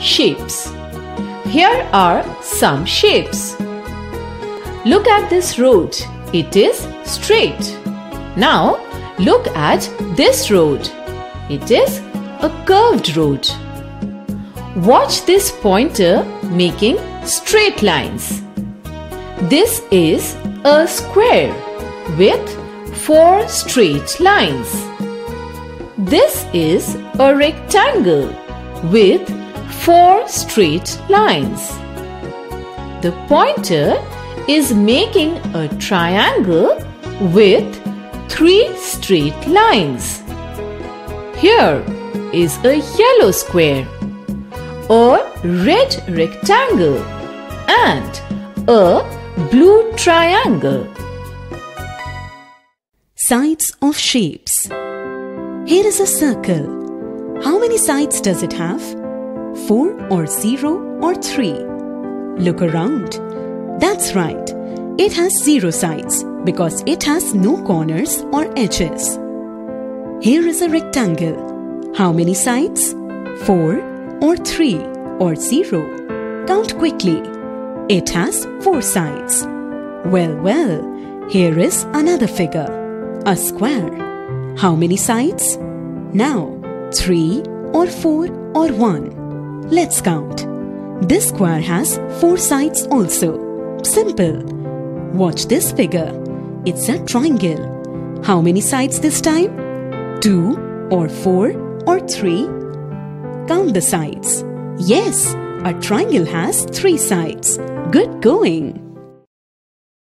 shapes. Here are some shapes. Look at this road. It is straight. Now look at this road. It is a curved road. Watch this pointer making straight lines. This is a square with 4 straight lines. This is a rectangle with 4 straight lines. The pointer is making a triangle with 3 straight lines. Here is a yellow square, a red rectangle, and a blue triangle. Sides of shapes. Here is a circle. How many sides does it have? 4 or 0 or 3? Look around. That's right. It has 0 sides because it has no corners or edges. Here is a rectangle. How many sides? 4 or 3 or 0? Count quickly. It has 4 sides. Well, well, here is another figure. A square. How many sides? Now, 3 or 4 or 1. Let's count. This square has 4 sides also. Simple. Watch this figure. It's a triangle. How many sides this time? 2 or 4 or 3? Count the sides. Yes, a triangle has 3 sides. Good going.